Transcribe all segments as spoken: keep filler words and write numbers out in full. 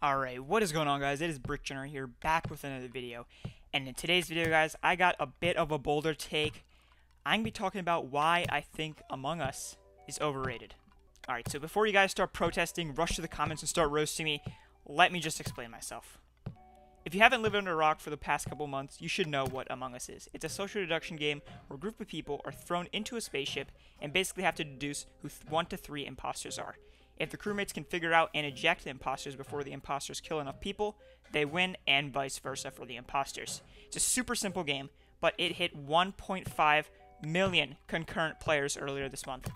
Alright, what is going on, guys? It is BrickGener here, back with another video. And in today's video, guys, I got a bit of a bolder take. I'm going to be talking about why I think Among Us is overrated. Alright, so before you guys start protesting, rush to the comments, and start roasting me, let me just explain myself. If you haven't lived under a rock for the past couple months, you should know what Among Us is. It's a social deduction game where a group of people are thrown into a spaceship and basically have to deduce who one to three imposters are. If the crewmates can figure out and eject the imposters before the imposters kill enough people, they win, and vice versa for the imposters. It's a super simple game, but it hit one point five million concurrent players earlier this month.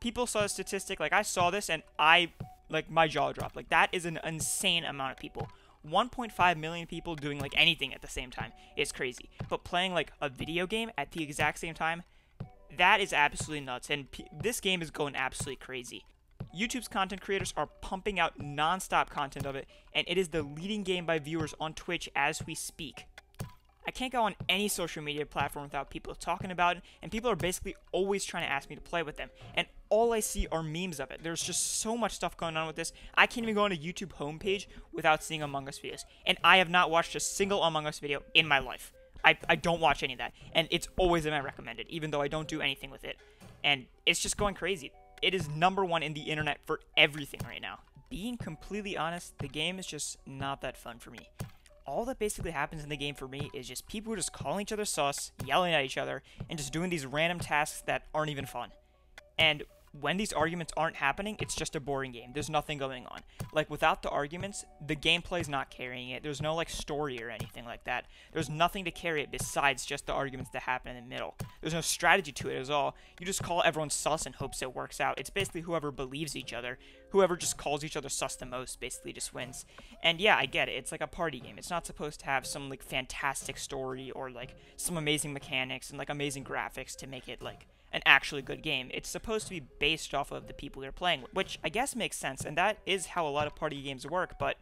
People saw a statistic, like I saw this and I, like my jaw dropped. Like that is an insane amount of people. one point five million people doing like anything at the same time is crazy. But playing like a video game at the exact same time, that is absolutely nuts. And p this game is going absolutely crazy. YouTube's content creators are pumping out non-stop content of it, and it is the leading game by viewers on Twitch as we speak. I can't go on any social media platform without people talking about it, and people are basically always trying to ask me to play with them, and all I see are memes of it. There's just so much stuff going on with this. I can't even go on a YouTube homepage without seeing Among Us videos, and I have not watched a single Among Us video in my life. I, I don't watch any of that, and it's always in my recommended, even though I don't do anything with it, and it's just going crazy. It is number one in the internet for everything right now. Being completely honest, the game is just not that fun for me. All that basically happens in the game for me is just people just calling each other sus, yelling at each other, and just doing these random tasks that aren't even fun. And when these arguments aren't happening, it's just a boring game. There's nothing going on. Like, without the arguments, the gameplay's not carrying it. There's no, like, story or anything like that. There's nothing to carry it besides just the arguments that happen in the middle. There's no strategy to it at all. You just call everyone sus and hopes it works out. It's basically whoever believes each other. Whoever just calls each other sus the most basically just wins. And yeah, I get it. It's like a party game. It's not supposed to have some, like, fantastic story or, like, some amazing mechanics and, like, amazing graphics to make it, like, an actually good game. It's supposed to be based off of the people you're playing with, which I guess makes sense, and that is how a lot of party games work, but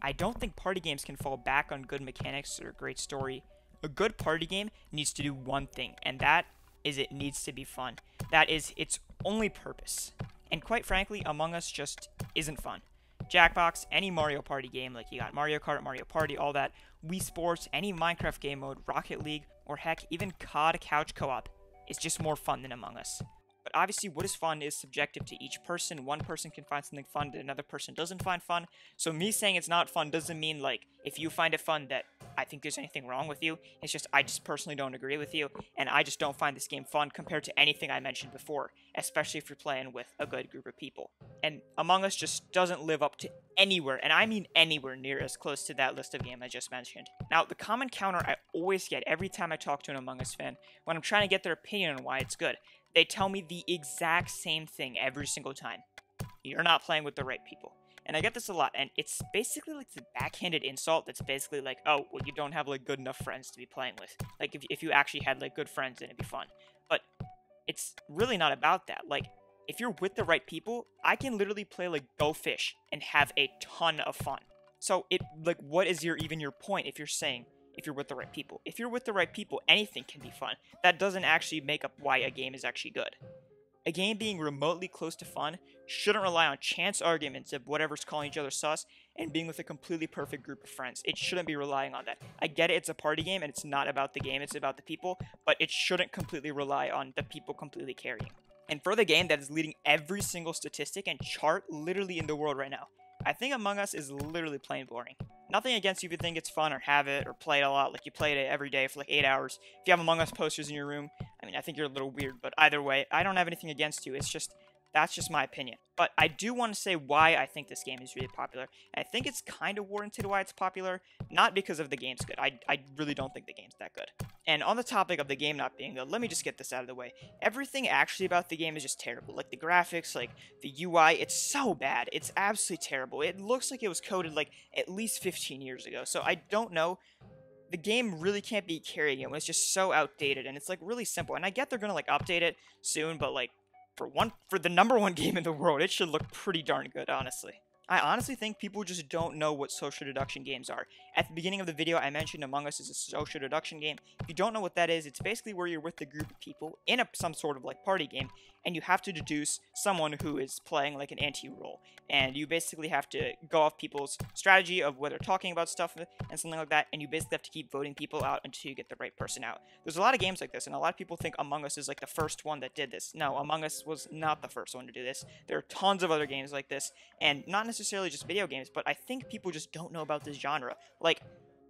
I don't think party games can fall back on good mechanics or great story. A good party game needs to do one thing, and that is it needs to be fun. That is its only purpose. And quite frankly, Among Us just isn't fun. Jackbox, any Mario Party game, like you got Mario Kart, Mario Party, all that, Wii Sports, any Minecraft game mode, Rocket League, or heck, even C O D couch co-op, it's just more fun than Among Us. But obviously what is fun is subjective to each person. One person can find something fun that another person doesn't find fun. So me saying it's not fun doesn't mean like if you find it fun that I think there's anything wrong with you. It's just I just personally don't agree with you, and I just don't find this game fun compared to anything I mentioned before, especially if you're playing with a good group of people. And Among Us just doesn't live up to anywhere, and I mean anywhere near as close to that list of games I just mentioned. Now, the common counter I always get every time I talk to an Among Us fan when I'm trying to get their opinion on why it's good, they tell me the exact same thing every single time. You're not playing with the right people. And I get this a lot, and it's basically like the backhanded insult that's basically like, oh, well, you don't have like good enough friends to be playing with. Like, if, if you actually had like good friends, then it'd be fun. But it's really not about that. Like, if you're with the right people, I can literally play like Go Fish and have a ton of fun. So it, like, what is your even your point if you're saying if you're with the right people? If you're with the right people, anything can be fun. That doesn't actually make up why a game is actually good. A game being remotely close to fun shouldn't rely on chance arguments of whatever's calling each other sus and being with a completely perfect group of friends. It shouldn't be relying on that. I get it, it's a party game and it's not about the game, it's about the people, but it shouldn't completely rely on the people completely carrying. And for the game that is leading every single statistic and chart literally in the world right now, I think Among Us is literally plain boring. Nothing against you if you think it's fun or have it or play it a lot, like you played it every day for like eight hours. If you have Among Us posters in your room, I mean, I think you're a little weird, but either way, I don't have anything against you. It's just, that's just my opinion. But I do want to say why I think this game is really popular. And I think it's kind of warranted why it's popular, not because of the game's good. I, I really don't think the game's that good. And on the topic of the game not being good, let me just get this out of the way. Everything actually about the game is just terrible. Like the graphics, like the U I, it's so bad. It's absolutely terrible. It looks like it was coded like at least fifteen years ago. So I don't know. The game really can't be carrying it when it's just so outdated, and it's like really simple. And I get they're gonna like update it soon, but like for one for the number one game in the world, it should look pretty darn good, honestly. I honestly think people just don't know what social deduction games are. At the beginning of the video, I mentioned Among Us is a social deduction game. If you don't know what that is, it's basically where you're with a group of people in a, some sort of like party game, and you have to deduce someone who is playing like an anti-role. And you basically have to go off people's strategy of what they're talking about stuff and something like that, and you basically have to keep voting people out until you get the right person out. There's a lot of games like this, and a lot of people think Among Us is like the first one that did this. No, Among Us was not the first one to do this. There are tons of other games like this, and not necessarily just video games, but I think people just don't know about this genre. Like,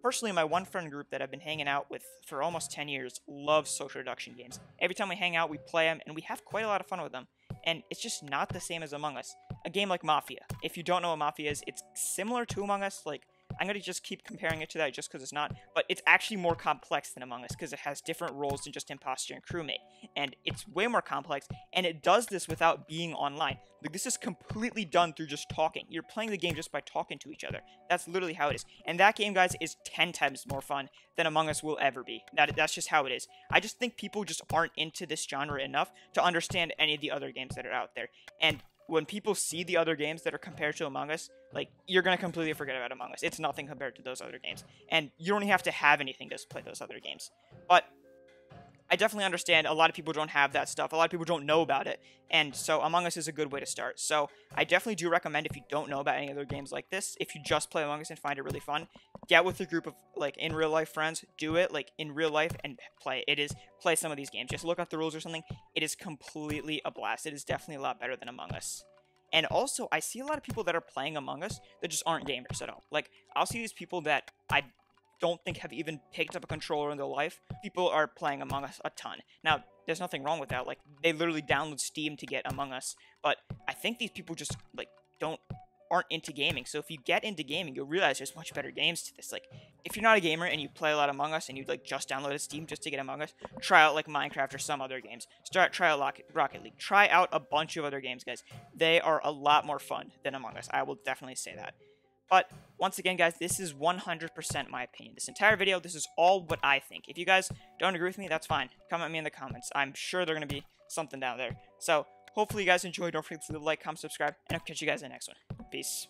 personally, my one friend group that I've been hanging out with for almost ten years loves social deduction games. Every time we hang out, we play them, and we have quite a lot of fun with them. And it's just not the same as Among Us. A game like Mafia. If you don't know what Mafia is, it's similar to Among Us. Like, I'm going to just keep comparing it to that just because it's not. But it's actually more complex than Among Us because it has different roles than just imposter and crewmate. And it's way more complex. And it does this without being online. Like, this is completely done through just talking. You're playing the game just by talking to each other. That's literally how it is. And that game, guys, is ten times more fun than Among Us will ever be. That, that's just how it is. I just think people just aren't into this genre enough to understand any of the other games that are out there. And when people see the other games that are compared to Among Us, like, you're going to completely forget about Among Us. It's nothing compared to those other games. And you don't have to have anything to play those other games. But I definitely understand a lot of people don't have that stuff. A lot of people don't know about it. And so Among Us is a good way to start. So I definitely do recommend, if you don't know about any other games like this, if you just play Among Us and find it really fun, get with a group of, like, in real life friends. Do it, like, in real life and play. It is, play some of these games. Just look up the rules or something. It is completely a blast. It is definitely a lot better than Among Us. And also, I see a lot of people that are playing Among Us that just aren't gamers at all. Like, I'll see these people that I don't think have even picked up a controller in their life. People are playing Among Us a ton. Now, there's nothing wrong with that. Like, they literally download Steam to get Among Us. But I think these people just, like, don't, aren't into gaming. So if you get into gaming, you'll realize there's much better games to this. Like, if you're not a gamer and you play a lot of Among Us and you, like, just downloaded Steam just to get Among Us, try out, like, Minecraft or some other games. Start, try out Rocket League. Try out a bunch of other games, guys. They are a lot more fun than Among Us. I will definitely say that. But once again, guys, this is one hundred percent my opinion. This entire video, this is all what I think. If you guys don't agree with me, that's fine. Comment me in the comments. I'm sure there's going to be something down there. So hopefully you guys enjoyed. Don't forget to leave a like, comment, subscribe, and I'll catch you guys in the next one. Peace.